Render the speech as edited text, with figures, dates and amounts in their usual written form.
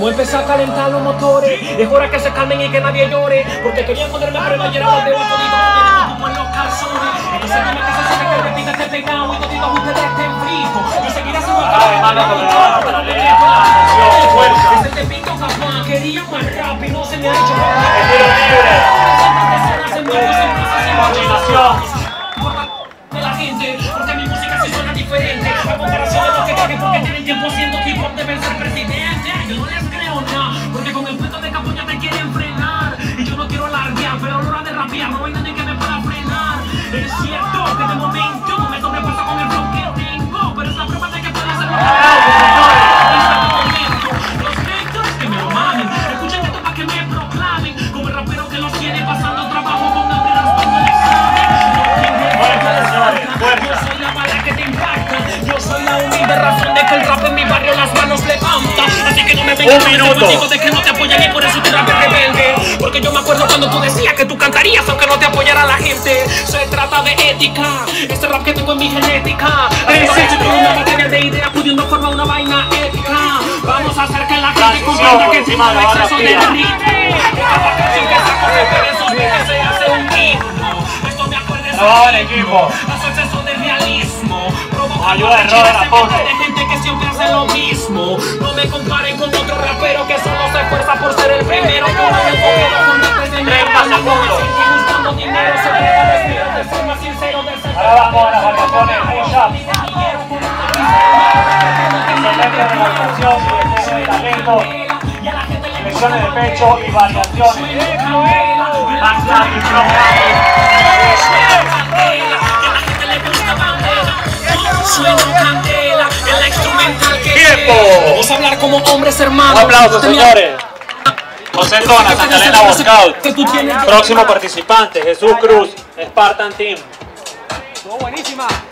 Vuelves a calentar los motores. Es hora que se calmen y que nadie llore. Porque querían ponerme a prueba y era donde va todito. Como en los calzones. Entonces dime que se siente que repita este peinado y toditos ustedes estén fritos. Y seguirás su bocado. Ese tepito jamás quería más rap y no se me ha hecho nada. Es tiro libre. De la gente. Porque mi música sí suena diferente. A comparación de los que traje porque tienen tiempo haciendo hip-hop de pensar presidente. Yo no les creo nada, porque con el puesto de capoña te quieren frenar. Y yo no quiero alardear, pero a la hora de rapear no hay nadie que me pueda frenar. Es cierto que de momento me sobrepasa con el flow que tengo, pero es la prueba de que puedo hacerlo. Los haters que me lo mamen, escuchen esto para que me proclamen como el rapero que los tiene pasando trabajo con obreras cuando el examen. Yo soy la bala que te impacta, yo soy la humilde razón de que el rap en mi barrio las manos levanta. Así que no me vengas con ese motivo de que no te apoyan y por eso te rapes rebelde. Porque yo me acuerdo cuando tú decías que tú cantarías aunque no te apoyara la gente. Se trata de ética, este rap que tengo en mi genética. Entonces yo una materia de idea pudiendo formar una vaina ética. Vamos a hacer que la gente comprenda que encima de exceso de ritmo. Cada canción que saco referencias de que se hace un himno. Esto me acuerdes a equipo. A su exceso de realismo. Ayuda, error, de gente que siempre hace lo mismo. No me comparen con otro rapero que solo se esfuerza por ser el primero. Con el boquero, con el primero. Buscando dinero, se deja respirar de forma sincera. Ahora vamos a las vacaciones, flexiones de pecho y variaciones. Hasta el micrófono. Suena candela en la instrumental que ¡tiempo! Vamos a hablar como hombres hermanos. Un aplauso, señores. José Tona, Santa Elena Workout. Próximo participante, Jesús Cruz, Spartan Team. Estuvo buenísima.